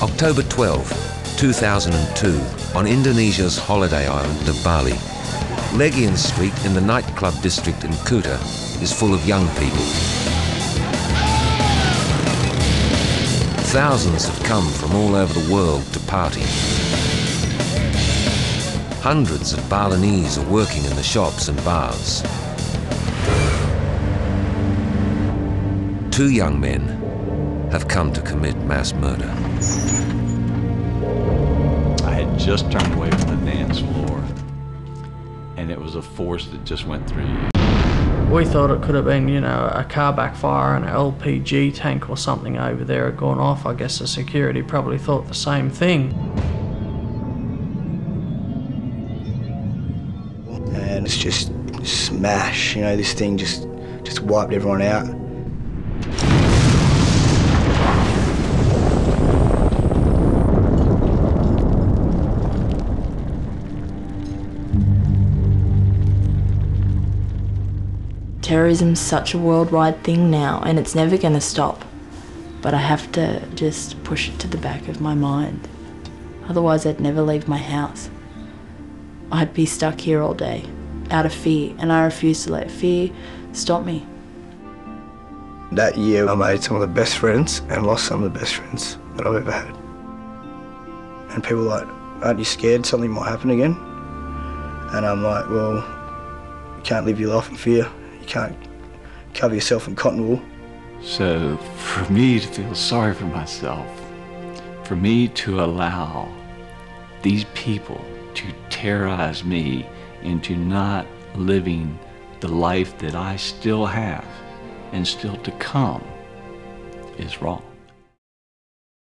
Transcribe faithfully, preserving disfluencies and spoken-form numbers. October twelfth, two thousand two, on Indonesia's holiday island of Bali. Legian Street in the nightclub district in Kuta is full of young people. Thousands have come from all over the world to party. Hundreds of Balinese are working in the shops and bars. Two young men have come to commit mass murder. I had just turned away from the dance floor, and it was a force that just went through you. We thought it could have been, you know, a car backfire and an L P G tank or something over there had gone off. I guess the security probably thought the same thing. And it's just smash, you know, this thing just, just wiped everyone out. Terrorism's such a worldwide thing now, and it's never going to stop. But I have to just push it to the back of my mind. Otherwise, I'd never leave my house. I'd be stuck here all day, out of fear, and I refuse to let fear stop me. That year, I made some of the best friends and lost some of the best friends that I've ever had. And people are like, aren't you scared something might happen again? And I'm like, well, you can't live your life in fear. Can't cover yourself in cotton wool. So for me to feel sorry for myself, for me to allow these people to terrorize me into not living the life that I still have and still to come is wrong.